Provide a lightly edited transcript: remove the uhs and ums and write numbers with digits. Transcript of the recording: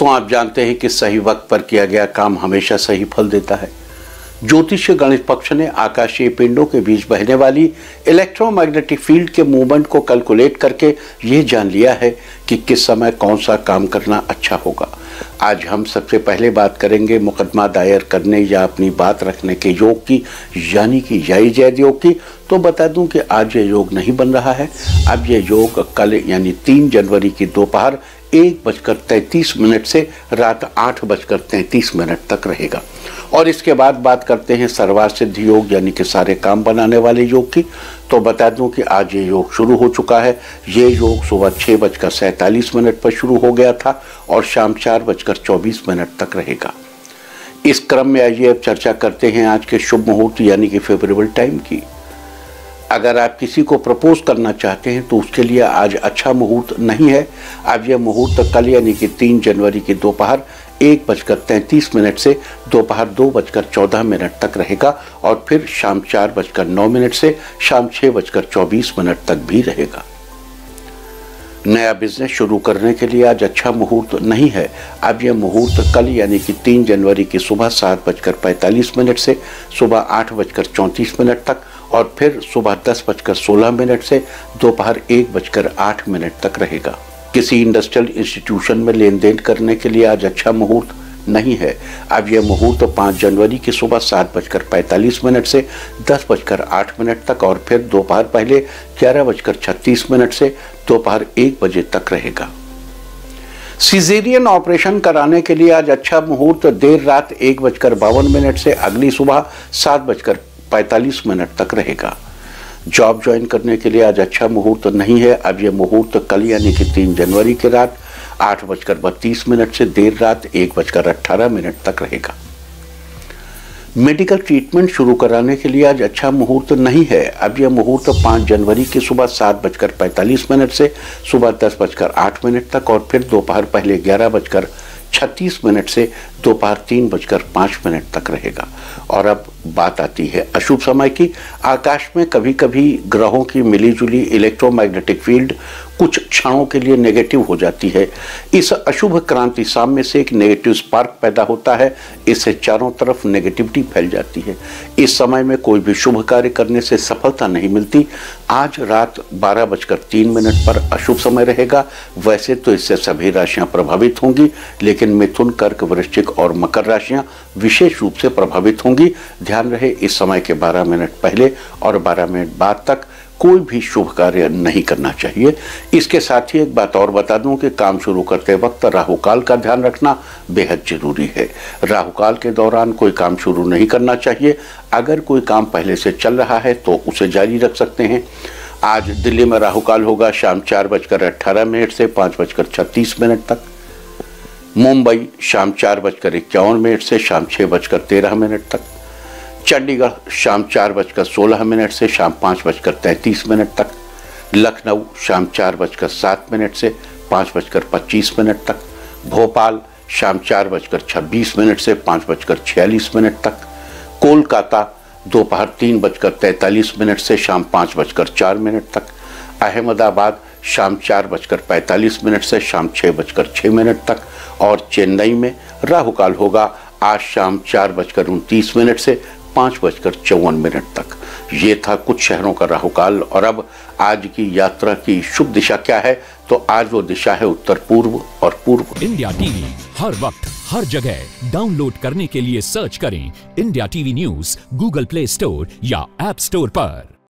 दोस्तों, आप जानते हैं कि सही वक्त पर किया गया काम हमेशा सही फल देता है। ज्योतिष गणित पक्ष ने आकाशीय पिंडों के बीच बहने वाली इलेक्ट्रोमैग्नेटिक फील्ड के मूवमेंट को कैलकुलेट करके ये जान लिया है कि किस समय कौन सा काम करना अच्छा होगा। आज हम सबसे पहले बात करेंगे मुकदमा दायर करने या अपनी बात रखने के योग की, यानी कि यही जैद योग की। तो बता दूं कि आज ये योग नहीं बन रहा है। अब ये योग कल यानी 3 जनवरी की दोपहर 1:33 से रात 8:33 तक रहेगा। और इसके बाद बात करते हैं सर्वासिद्धि योग यानी कि सारे काम बनाने वाले योग की। तो बता दूं कि आज ये योग शुरू हो चुका है। ये योग सुबह 6:47 पर शुरू हो गया था और शाम 4:24 तक रहेगा। इस क्रम में आइए अब चर्चा करते हैं आज के शुभ मुहूर्त यानी कि फेवरेबल टाइम की। अगर आप किसी को प्रपोज करना चाहते हैं तो उसके लिए आज अच्छा मुहूर्त नहीं है। अब यह मुहूर्त कल यानी कि 3 जनवरी की दोपहर 1:33 से दोपहर 2:14 तक रहेगा और फिर शाम 4:09 से शाम 6:24 तक भी रहेगा। नया बिजनेस शुरू करने के लिए आज अच्छा मुहूर्त नहीं है। अब यह मुहूर्त कल यानी कि 3 जनवरी की सुबह 7:45 से सुबह 8:34 तक और फिर सुबह 10:16 से दोपहर 1:08 तक रहेगा। किसी इंडस्ट्रियल इंस्टीट्यूशन में लेन देन करने के लिए आज अच्छा मुहूर्त नहीं है। अब यह मुहूर्त 5 जनवरी की सुबह 7:45 से 10:08 तक और फिर दोपहर पहले 11:36 से दोपहर 1 बजे तक रहेगा। सिजेरियन ऑपरेशन कराने के लिए आज अच्छा मुहूर्त देर रात 1:52 से अगली सुबह 7:45 तक रहेगा। जॉब ज्वाइन करने के लिए आज अच्छा मुहूर्त नहीं है। अब यह मुहूर्त कल यानी कि 3 जनवरी की रात 8:32 से देर रात 1:18 तक रहेगा। मेडिकल ट्रीटमेंट शुरू कराने के लिए आज अच्छा मुहूर्त नहीं है। अब यह मुहूर्त 5 जनवरी की सुबह 7:45 से सुबह 10:08 तक और फिर दोपहर पहले 11:36 से दोपहर 3:05 तक रहेगा। और अब बात आती है अशुभ समय की। आकाश में कभी कभी ग्रहों की मिलीजुली इलेक्ट्रोमैग्नेटिक फील्ड कुछ क्षणों के लिए नेगेटिव हो जाती है। इस अशुभ क्रांति साम्य से एक नेगेटिव स्पार्क पैदा होता है। इससे चारों तरफ नेगेटिविटी फैल जाती है। इस समय में कोई भी शुभ कार्य करने से सफलता नहीं मिलती। आज रात 12:03 पर अशुभ समय रहेगा। वैसे तो इससे सभी राशियां प्रभावित होंगी, लेकिन मिथुन, कर्क, वृश्चिक और मकर राशियां विशेष रूप से प्रभावित होंगी। ध्यान रहे, इस समय के 12 मिनट पहले और 12 मिनट बाद तक कोई भी शुभ कार्य नहीं करना चाहिए। इसके साथ ही एक बात और बता दूं कि काम शुरू करते वक्त राहु काल का ध्यान रखना बेहद जरूरी है। राहु काल के दौरान कोई काम शुरू नहीं करना चाहिए। अगर कोई काम पहले से चल रहा है तो उसे जारी रख सकते हैं। आज दिल्ली में राहु काल होगा शाम 4:18 से 5:36 तक, मुंबई शाम 4:51 से शाम 6:13 तक, चंडीगढ़ शाम 4:16 से शाम 5:33 तक, लखनऊ शाम 4:07 से 5:25 तक, भोपाल शाम 4:26 से 5:46 तक, कोलकाता दोपहर 3:43 से शाम 5:04 तक, अहमदाबाद शाम 4:45 से शाम 6:06 तक और चेन्नई में राहु काल होगा आज शाम 4:29 से 5:54 तक। ये था कुछ शहरों का राहुकाल। और अब आज की यात्रा की शुभ दिशा क्या है? तो आज वो दिशा है उत्तर पूर्व और पूर्व। इंडिया टीवी हर वक्त हर जगह डाउनलोड करने के लिए सर्च करें IndiaTV News Google Play Store या ऐप स्टोर पर।